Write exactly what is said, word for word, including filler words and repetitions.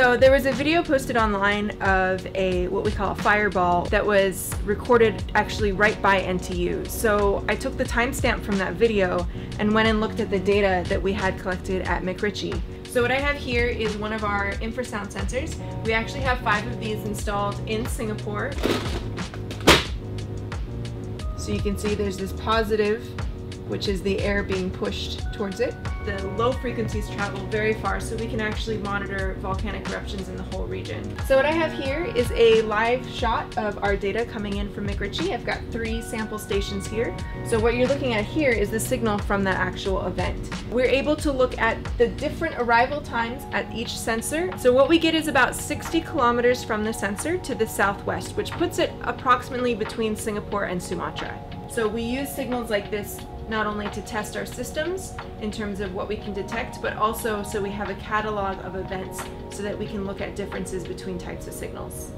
So there was a video posted online of a what we call a fireball that was recorded actually right by N T U. So I took the timestamp from that video and went and looked at the data that we had collected at MacRitchie. So what I have here is one of our infrasound sensors. We actually have five of these installed in Singapore. So you can see there's this positive, which is the air being pushed towards it. The low frequencies travel very far, so we can actually monitor volcanic eruptions in the whole region. So what I have here is a live shot of our data coming in from MacRitchie. I've got three sample stations here. So what you're looking at here is the signal from that actual event. We're able to look at the different arrival times at each sensor. So what we get is about sixty kilometers from the sensor to the southwest, which puts it approximately between Singapore and Sumatra. So we use signals like this not only to test our systems in terms of what we can detect, but also so we have a catalog of events so that we can look at differences between types of signals.